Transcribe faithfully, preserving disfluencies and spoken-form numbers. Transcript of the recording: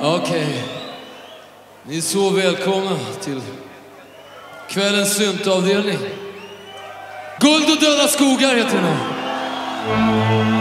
Okej. Okay. Ni är så välkomna till kvällens syntavdelning. Guld och döda skogar heter den.